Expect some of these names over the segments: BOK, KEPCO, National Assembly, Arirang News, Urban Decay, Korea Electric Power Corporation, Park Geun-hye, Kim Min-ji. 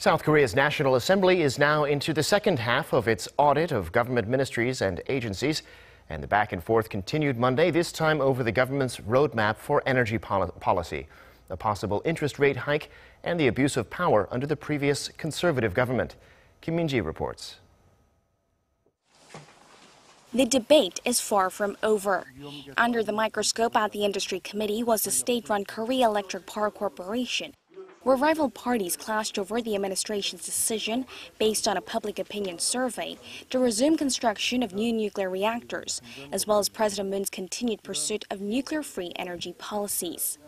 South Korea's National Assembly is now into the second half of its audit of government ministries and agencies, and the back and forth continued Monday, this time over the government's roadmap for energy policy, a possible interest rate hike, and the abuse of power under the previous conservative government. Kim Min-ji reports. The debate is far from over. Under the microscope at the Industry Committee was the state-run Korea Electric Power Corporation, where rival parties clashed over the administration's decision, based on a public opinion survey, to resume construction of new nuclear reactors, as well as President Moon's continued pursuit of nuclear-free energy policies.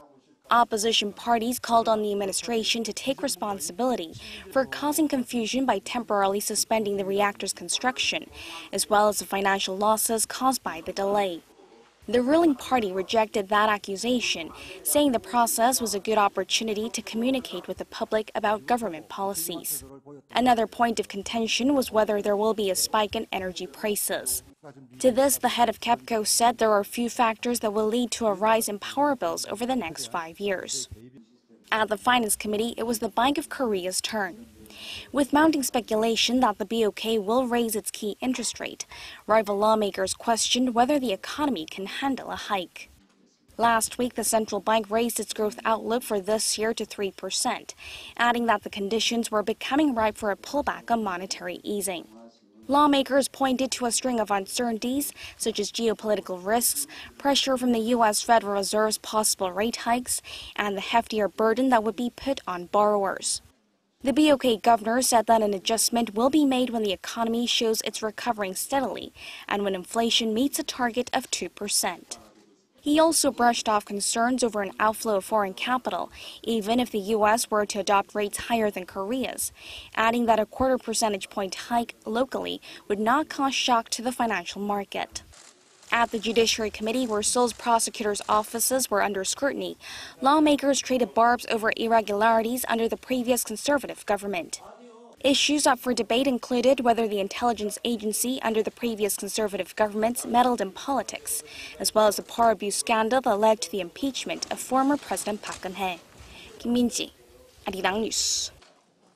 Opposition parties called on the administration to take responsibility for causing confusion by temporarily suspending the reactor's construction, as well as the financial losses caused by the delay. The ruling party rejected that accusation, saying the process was a good opportunity to communicate with the public about government policies. Another point of contention was whether there will be a spike in energy prices. To this, the head of KEPCO said there are a few factors that will lead to a rise in power bills over the next 5 years. At the Finance Committee, it was the Bank of Korea's turn. With mounting speculation that the BOK will raise its key interest rate, rival lawmakers questioned whether the economy can handle a hike. Last week, the central bank raised its growth outlook for this year to 3%, adding that the conditions were becoming ripe for a pullback on monetary easing. Lawmakers pointed to a string of uncertainties, such as geopolitical risks, pressure from the U.S. Federal Reserve's possible rate hikes, and the heftier burden that would be put on borrowers. The BOK governor said that an adjustment will be made when the economy shows it's recovering steadily and when inflation meets a target of 2%. He also brushed off concerns over an outflow of foreign capital, even if the U.S. were to adopt rates higher than Korea's, adding that a quarter percentage point hike locally would not cause shock to the financial market. At the Judiciary Committee, where Seoul's prosecutors' offices were under scrutiny, lawmakers traded barbs over irregularities under the previous conservative government. Issues up for debate included whether the intelligence agency under the previous conservative governments meddled in politics, as well as the power abuse scandal that led to the impeachment of former President Park Geun-hye. Kim Min-ji, Arirang News.